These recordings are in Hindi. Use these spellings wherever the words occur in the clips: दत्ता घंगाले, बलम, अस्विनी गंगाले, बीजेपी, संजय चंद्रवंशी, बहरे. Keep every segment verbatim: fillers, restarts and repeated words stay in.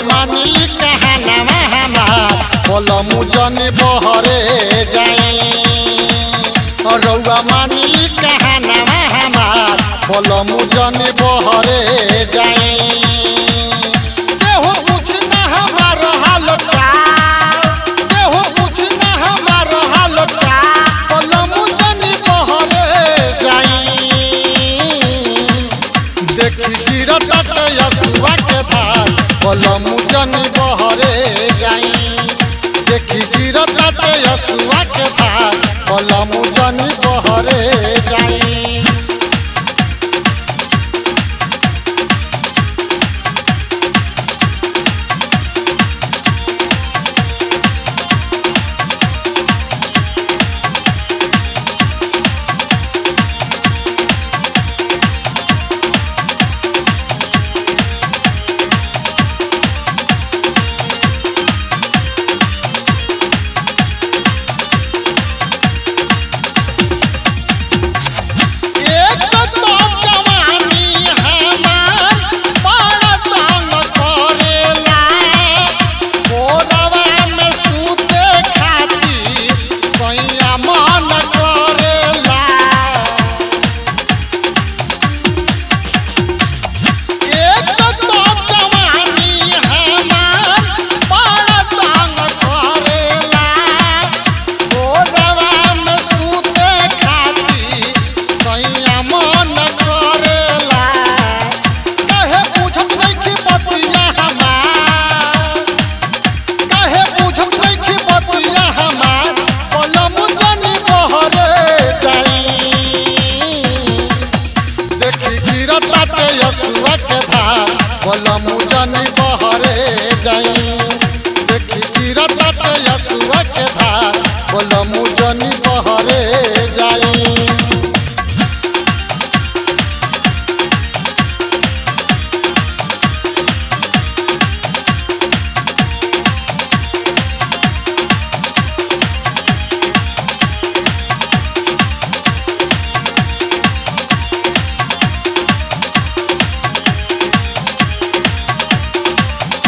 जवानी कहनवा बलम जनी बहरे जाए रउआ मानी कहनवा हमार बलम जनी बहरे जाए बलम जनी बहरे जाई देखी गिरता ते हसुआ के भाग बलम जनी बहरे जाई। बलम जनी बहरे जाई देखी गिरता ते हसुआ के धार बलम जनी बहरे जाई। बलम जनी बहरे जाई देखी गिरता ते हसुआ के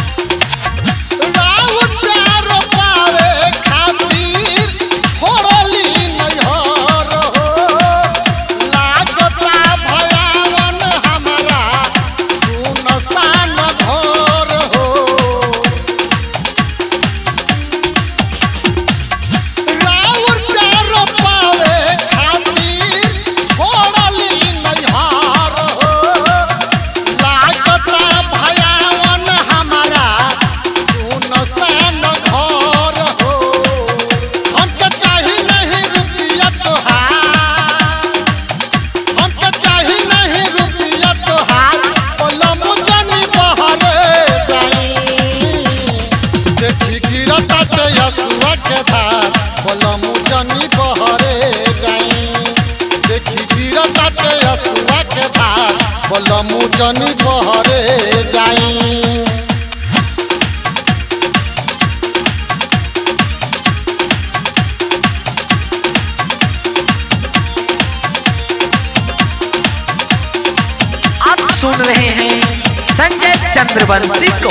धार बलम जनी बहरे जाई। आप सुन रहे हैं संजय चंद्रवंशी को।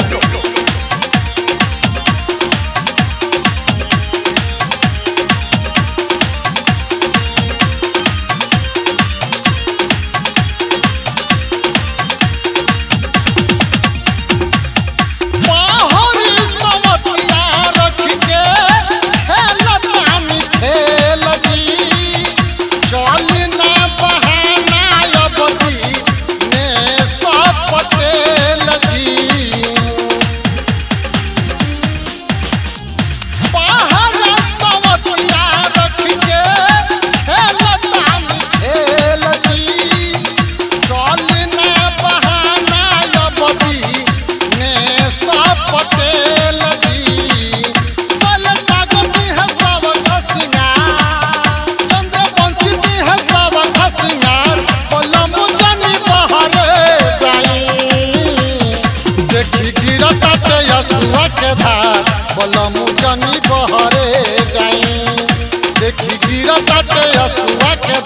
बलम जनी बहरे जाई देखी गिरता ते हसुआ के